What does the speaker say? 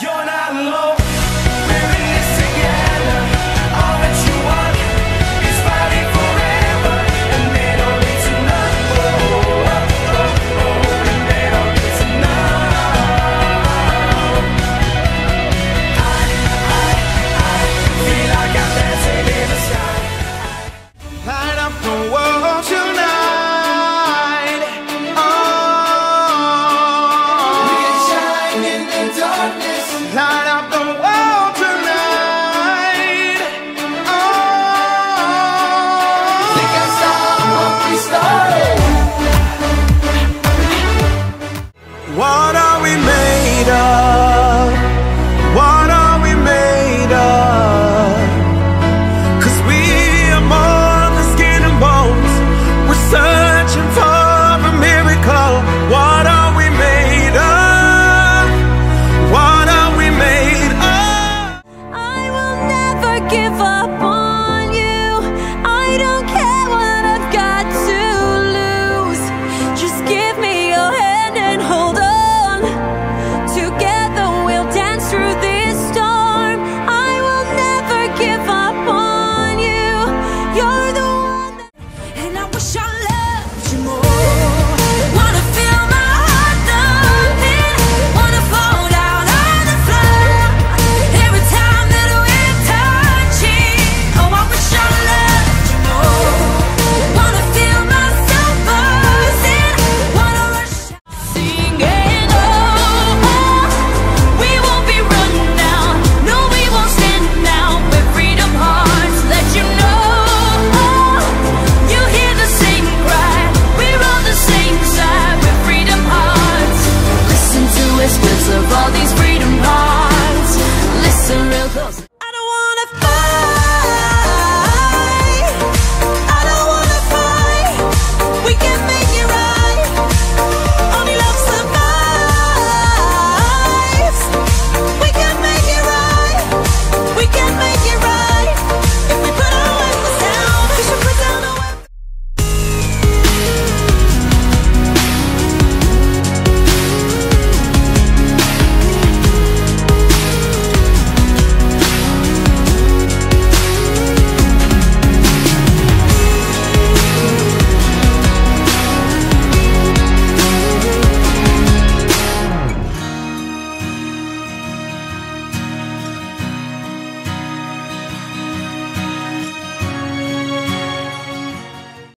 You're not alone. We're in this together. All that you want is fighting forever, and they don't need to know. And they don't need to know. I feel like I'm dancing in the sky. Light up the world tonight. Light up the world tonight. Oh, think I saw what we started. What are we made of?